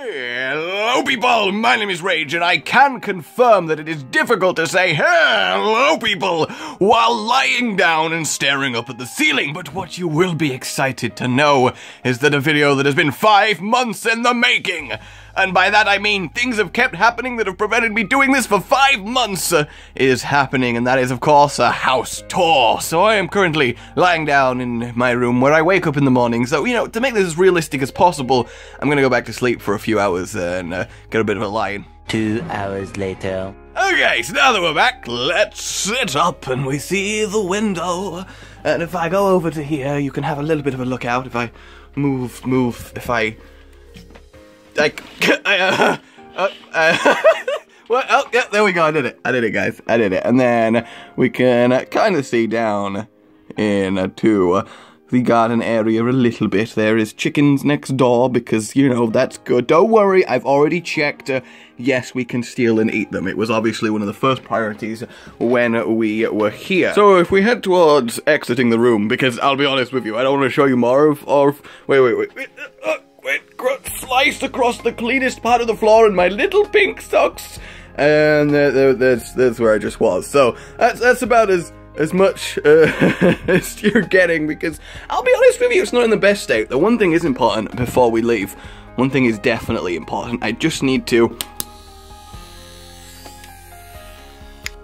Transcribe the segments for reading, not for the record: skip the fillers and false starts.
Hello people, my name is Rage and I can confirm that it is difficult to say hello people while lying down and staring up at the ceiling, but what you will be excited to know is that a video that has been 5 months in the making, and by that I mean things have kept happening that have prevented me doing this for 5 months, is happening, and that is of course a house tour. So I am currently lying down in my room where I wake up in the morning, so you know, to make this as realistic as possible, I'm gonna go back to sleep for a few hours and get a bit of a lie-in. 2 hours later. Okay, so now that we're back, let's sit up and we see the window. And if I go over to here, you can have a little bit of a look out. If I move, if I... well, oh, yeah, there we go, I did it. I did it, guys, I did it. And then we can kind of see down into... the garden area a little bit. There is chickens next door because, you know, that's good. Don't worry, I've already checked. Yes, we can steal and eat them. It was obviously one of the first priorities when we were here. So if we head towards exiting the room, because I'll be honest with you, I don't want to show you more of wait. Sliced across the cleanest part of the floor in my little pink socks. And that's where I just was. So that's about as much as you're getting, because I'll be honest with you, it's not in the best state. The one thing is important before we leave. One thing is definitely important. I just need to...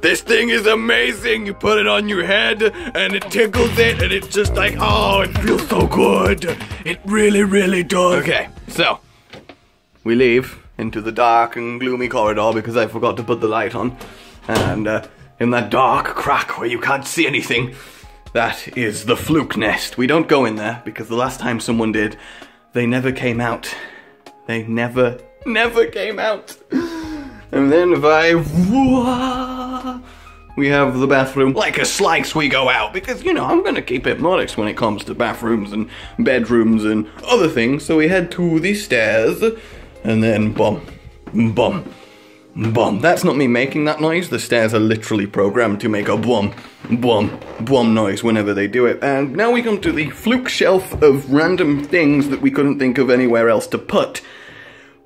This thing is amazing. You put it on your head and it tickles it and it's just like, oh, it feels so good. It really, really does. Okay, so we leave into the dark and gloomy corridor because I forgot to put the light on. And in that dark crack where you can't see anything, that is the fluke nest. We don't go in there because the last time someone did, they never came out. They never came out. And then if we have the bathroom. Like a slice, we go out because, you know, I'm gonna keep it modest when it comes to bathrooms and bedrooms and other things. So we head to the stairs and then bum, bum. Boom. That's not me making that noise. The stairs are literally programmed to make a boom, boom, boom noise whenever they do it. And now we come to the fluke shelf of random things that we couldn't think of anywhere else to put.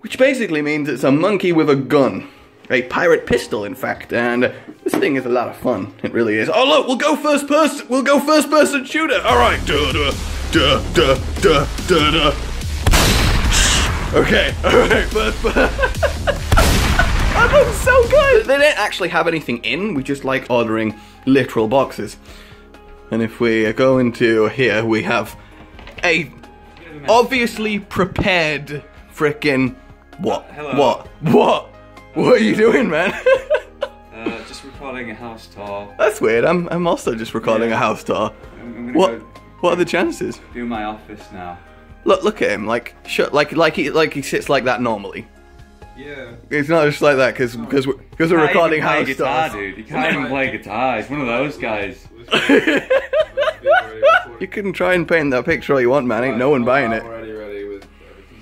Which basically means it's a monkey with a gun. A pirate pistol, in fact. And this thing is a lot of fun. It really is. Oh, look! We'll go first person! We'll go first person shooter! Alright. Okay. Alright. First person. That was so good! They don't actually have anything in, we just like ordering literal boxes. And if we go into here, we have a obviously prepared frickin' what? Hello. What are you doing, man? Just recording a house tour. That's weird, I'm also just recording a house tour. What are the chances? Do my office now. Look at him, like shut like he sits like that normally. Yeah. It's not just like that because we're recording house stuff. You can't even play guitar, dude. You can't even play guitar. He's one of those guys. You can try and paint that picture all you want, man. Ain't no one buying it. I'm already ready with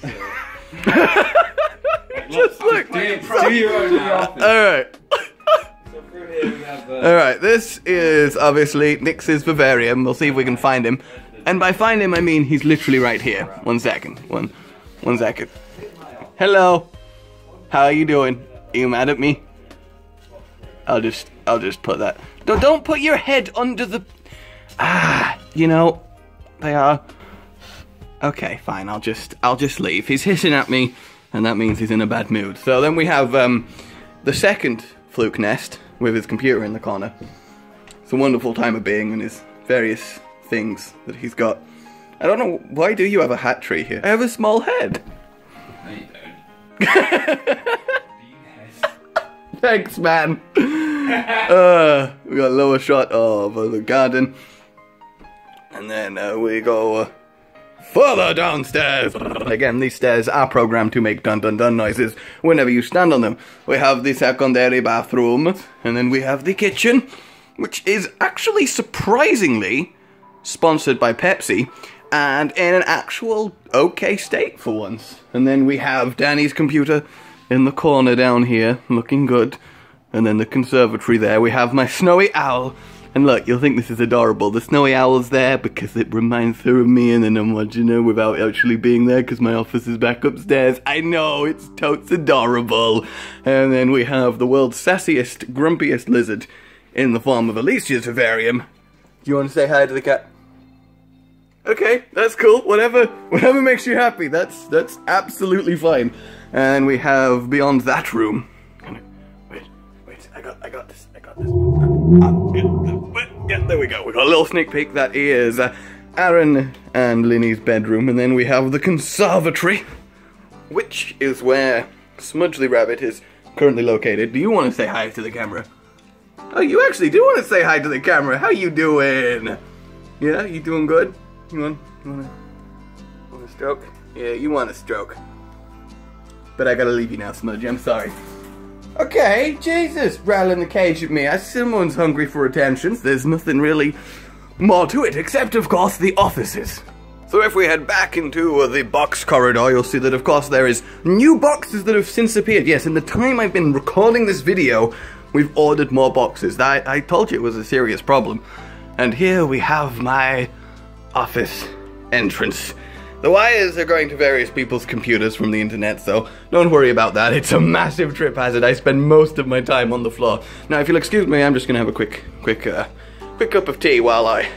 everything. Just look. Do your own office. All right. So through here we have. All right. This is obviously Nix's vivarium. We'll see if we can find him. And by find him, I mean he's literally right here. One second. Hello. How are you doing? Are you mad at me? I'll just put that. Don't put your head under the... you know, they are... Okay, fine, I'll just leave. He's hissing at me, and that means he's in a bad mood. So then we have, the second fluke nest with his computer in the corner. It's a wonderful time of being and his various things that he's got. I don't know, why do you have a hat tree here? I have a small head. Thanks, man. We got a lower shot of the garden, and then we go further downstairs. Again, these stairs are programmed to make dun dun dun noises whenever you stand on them. We have the secondary bathroom, and then we have the kitchen, which is actually surprisingly sponsored by Pepsi. And in an actual okay state for once. And then we have Danny's computer in the corner down here, looking good. And then the conservatory there. We have my snowy owl. And look, you'll think this is adorable. The snowy owl's there because it reminds her of me, and then I'm watching her without actually being there because my office is back upstairs. I know, it's totes adorable. And then we have the world's sassiest, grumpiest lizard in the form of Alicia's vivarium. Do you want to say hi to the cat? Okay, that's cool, whatever makes you happy, that's absolutely fine. And we have beyond that room. Wait, I got this. Yeah, there we go, we got a little sneak peek. That is Aaron and Linny's bedroom, and then we have the conservatory, which is where Smudge the Rabbit is currently located. Do you want to say hi to the camera? Oh, you actually do want to say hi to the camera, how you doing? Yeah, you doing good? You want a stroke? Yeah, you want a stroke. But I gotta leave you now, Smudge, I'm sorry. Okay, Jesus, rattling the cage at me. Someone's hungry for attention. There's nothing really more to it, except, of course, the offices. So if we head back into the box corridor, you'll see that, of course, there is new boxes that have since appeared. Yes, in the time I've been recording this video, we've ordered more boxes. I told you it was a serious problem. And here we have my office entrance. The wires are going to various people's computers from the internet, so don't worry about that. It's a massive trip hazard. I spend most of my time on the floor. Now, if you'll excuse me, I'm just gonna have a quick cup of tea while I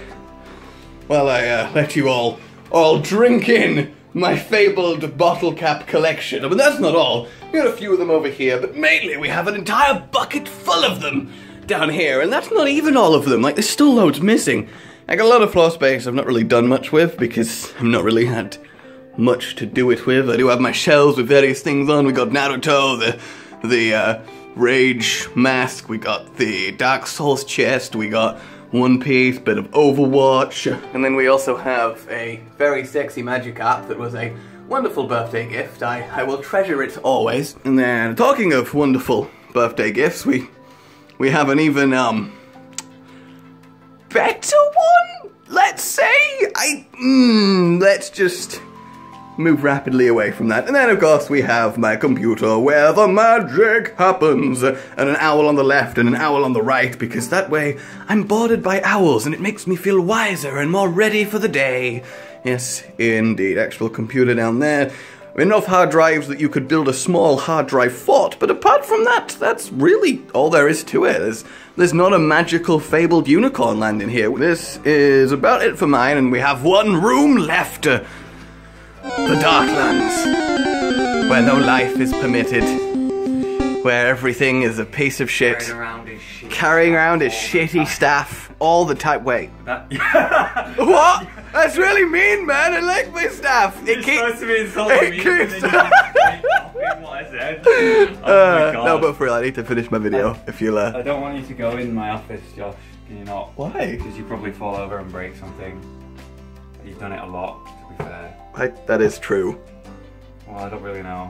let you all drink in my fabled bottle cap collection. But that's not all. We got a few of them over here, but mainly we have an entire bucket full of them down here, and that's not even all of them. Like, there's still loads missing. I got a lot of floor space I've not really done much with because I've not really had much to do it with. I do have my shelves with various things on. We got Naruto, the Rage Mask, we got the Dark Souls chest, we got One Piece, bit of Overwatch. And then we also have a very sexy magic app that was a wonderful birthday gift. I will treasure it always. And then, talking of wonderful birthday gifts, we have an even, better one, let's say. Let's just move rapidly away from that. And then, of course, we have my computer where the magic happens, and an owl on the left and an owl on the right, because that way I'm boarded by owls and it makes me feel wiser and more ready for the day. Yes, indeed. Actual computer down there. Enough hard drives that you could build a small hard drive fort, but apart from that, that's really all there is to it. There's not a magical fabled unicorn land in here. This is about it for mine, and we have one room left. The Dark Lands, where no life is permitted, where everything is a piece of shit. Carrying around his shitty staff all the time. Wait. What? That's really mean, man. I like my staff. No, but for real, I need to finish my video. If you'll. I don't want you to go in my office, Josh. Can you not? Why? Because you probably fall over and break something. You've done it a lot, to be fair. That is true. Well, I don't really know.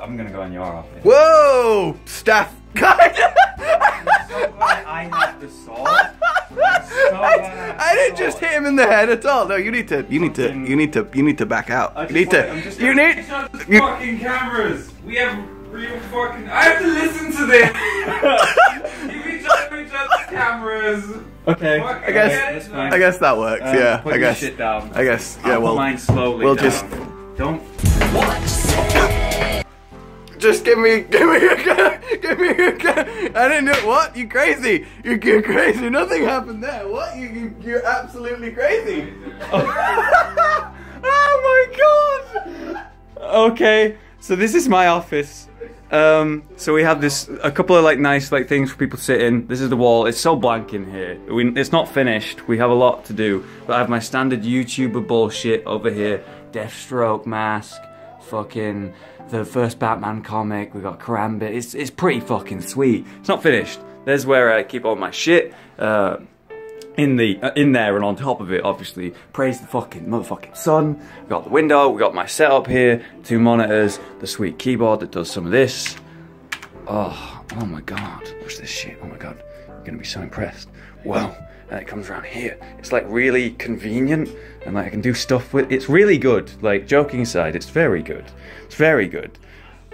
I'm gonna go in your office. Whoa! Staff! God! I have the sword. I didn't just hit him in the head at all. No, you need to back out. Fucking cameras. We have real fucking. I have to listen to this. You reach out to each other's cameras. Okay. I guess that works. Yeah. Put your shit down. I guess. Yeah. Well. Mine slowly. We'll just. Don't. Just give me a gun. I didn't know. What? You crazy? You're crazy. Nothing happened there. What? You're absolutely crazy. Oh. Oh my god. Okay. So this is my office. So we have a couple of nice things for people to sit in. This is the wall. It's so blank in here. It's not finished. We have a lot to do. But I have my standard YouTuber bullshit over here. Deathstroke mask. Fucking the first Batman comic, we got Karambit. It's pretty fucking sweet. It's not finished. There's where I keep all my shit in there and on top of it, obviously. Praise the fucking motherfucking sun. We got the window. We got my setup here. 2 monitors. The sweet keyboard that does some of this. Oh my god! Watch this shit. Oh my god! You're gonna be so impressed. Wow. And it comes around here. It's like really convenient, and like I can do stuff with. It's really good. Like, joking aside, it's very good. It's very good.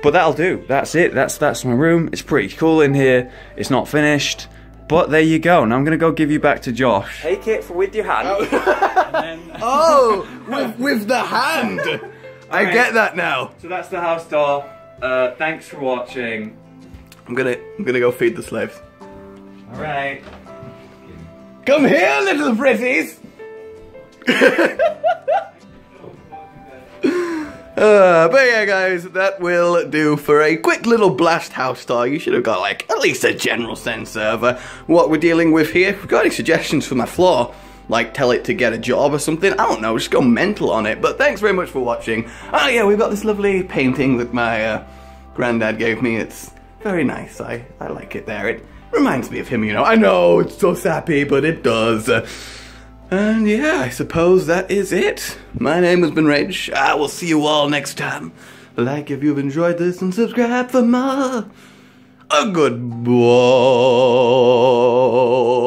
But that'll do. That's it. That's my room. It's pretty cool in here. It's not finished. But there you go. Now I'm going to go give you back to Josh. Take it with your hand. Oh, with the hand. I get that now. So that's the house door. Thanks for watching. I'm gonna go feed the slaves. All right. Come here, little pretties. But yeah, guys, that will do for a quick little blast house tour. You should have got like at least a general sense of what we're dealing with here. If you've got any suggestions for my floor, like tell it to get a job or something, I don't know, just go mental on it. But thanks very much for watching. Oh yeah, we've got this lovely painting that my granddad gave me. It's very nice. I like it there. It reminds me of him, you know. I know it's so sappy, but it does. And yeah, I suppose that is it. My name has been Rage. I will see you all next time. Like if you've enjoyed this and subscribe for more. Goodbye.